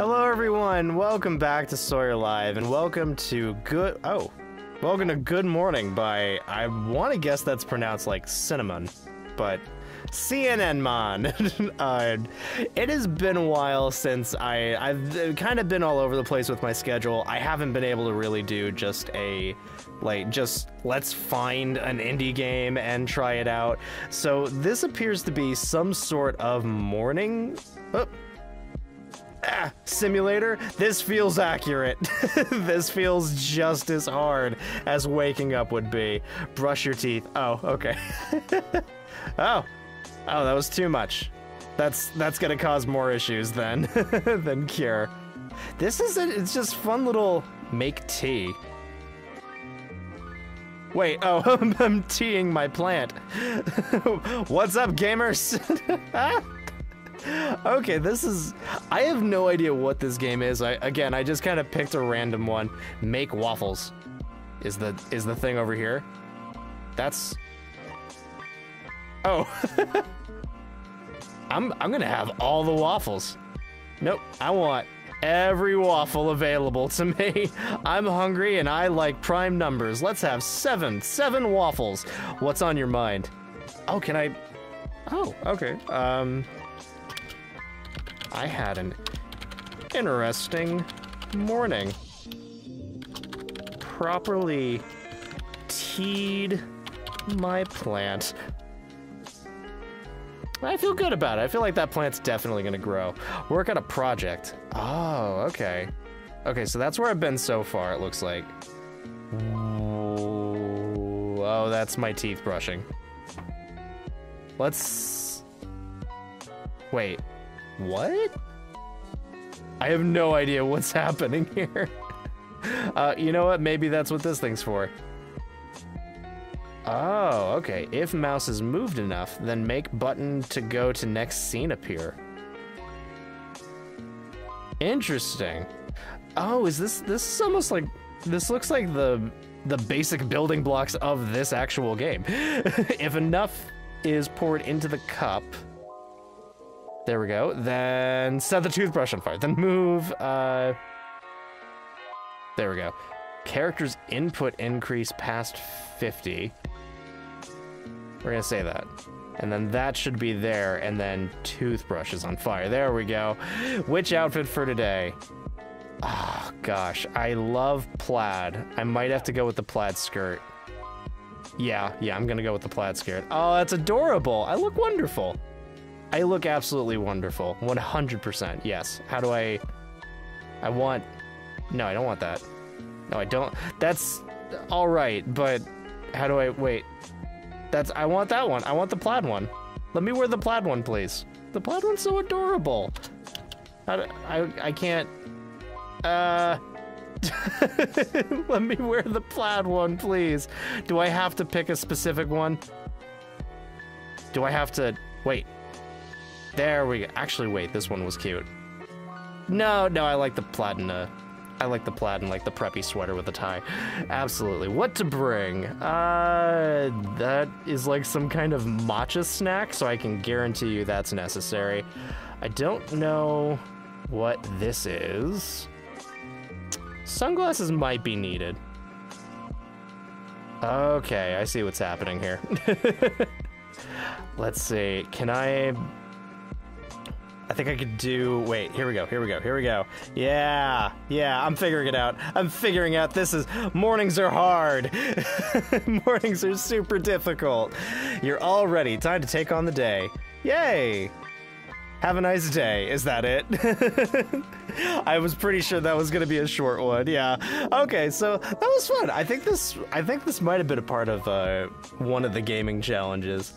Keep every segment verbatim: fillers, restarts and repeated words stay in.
Hello everyone, welcome back to Sawyer Live, and welcome to Good- oh. Welcome to Good Morning by, I want to guess that's pronounced like cinnamon, but C N N mon. uh, it has been a while since I, I've kind of been all over the place with my schedule. I haven't been able to really do just a, like, just let's find an indie game and try it out. So this appears to be some sort of morning... Oh. Ah, simulator, this feels accurate. This feels just as hard as waking up would be. Brush your teeth. Oh, okay. oh, oh, that was too much. That's that's gonna cause more issues than than cure. This is a, it's just fun little make tea. Wait, oh, I'm, I'm teeing my plant. What's up, gamers? Okay, this is... I have no idea what this game is. I, again, I just kind of picked a random one. Make waffles is the is the thing over here. That's... Oh. I'm, I'm gonna have all the waffles. Nope, I want every waffle available to me. I'm hungry and I like prime numbers. Let's have seven, seven waffles. What's on your mind? Oh, can I... Oh, okay. Um... I had an interesting morning. Properly teed my plant. I feel good about it. I feel like that plant's definitely gonna grow. Work on a project. Oh, okay. Okay, so that's where I've been so far, it looks like. Oh, that's my teeth brushing. Let's... Wait. What? I have no idea what's happening here. Uh, you know what? Maybe that's what this thing's for. Oh, okay. If mouse is moved enough, then make button to go to next scene appear. Interesting. Oh, is this this is almost like this looks like the the basic building blocks of this actual game. If enough is poured into the cup. There we go. Then set the toothbrush on fire. Then move. Uh, there we go. Character's input increase past fifty. We're going to say that. And then that should be there. And then toothbrush is on fire. There we go. Which outfit for today? Oh, gosh. I love plaid. I might have to go with the plaid skirt. Yeah, yeah, I'm going to go with the plaid skirt. Oh, that's adorable. I look wonderful. I look absolutely wonderful. one hundred percent, yes. How do I... I want... No, I don't want that. No, I don't... That's all right, but how do I... Wait. That's... I want that one. I want the plaid one. Let me wear the plaid one, please. The plaid one's so adorable. How do... I, I can't... Uh... Let me wear the plaid one, please. Do I have to pick a specific one? Do I have to... Wait. There we go. Actually, wait, this one was cute. No, no, I like the plaid and, uh, I like the plaid and like the preppy sweater with a tie. Absolutely. What to bring? Uh, that is like some kind of matcha snack, so I can guarantee you that's necessary. I don't know what this is. Sunglasses might be needed. Okay, I see what's happening here. Let's see. Can I... I think I could do, wait, here we go, here we go, here we go. Yeah, yeah, I'm figuring it out. I'm figuring out this is, mornings are hard. Mornings are super difficult. You're all ready, time to take on the day. Yay! Have a nice day, is that it? I was pretty sure that was gonna be a short one, yeah. Okay, so that was fun. I think this, I think this might have been a part of uh, one of the gaming challenges.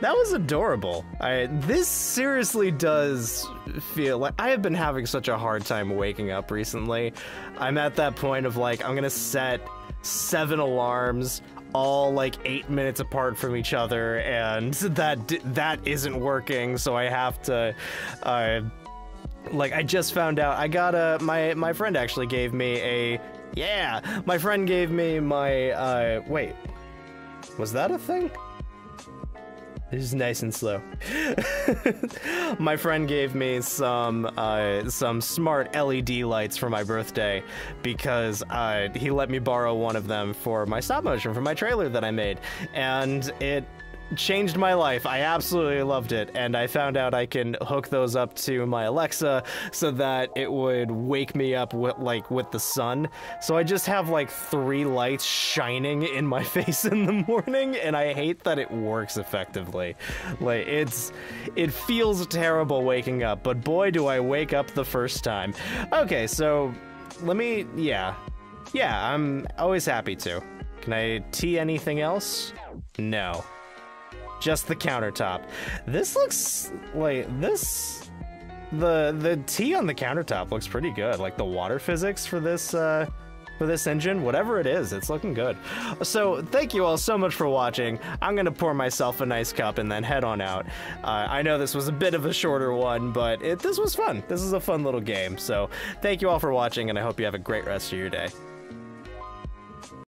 That was adorable. I, this seriously does feel like I have been having such a hard time waking up recently. I'm at that point of like, I'm gonna set seven alarms, all like eight minutes apart from each other, and that that isn't working, so I have to, uh, like I just found out, I got a, my, my friend actually gave me a, yeah, my friend gave me my, uh, wait, was that a thing? It's just nice and slow. My friend gave me some uh, some smart L E D lights for my birthday because uh, he let me borrow one of them for my stop motion, for my trailer that I made, and it changed my life. I absolutely loved it, and I found out I can hook those up to my Alexa so that it would wake me up with, like, with the sun. So I just have like three lights shining in my face in the morning, and I hate that it works effectively. Like, it's, it feels terrible waking up, but boy do I wake up the first time. Okay, so let me, yeah. Yeah, I'm always happy to. Can I tea anything else? No. Just the countertop. This looks like this the the tea on the countertop looks pretty good. Like the water physics for this uh for this engine, whatever it is, it's looking good. So thank you all so much for watching. I'm gonna pour myself a nice cup and then head on out. Uh, I know this was a bit of a shorter one, but it this was fun. This is a fun little game. So thank you all for watching, and I hope you have a great rest of your day.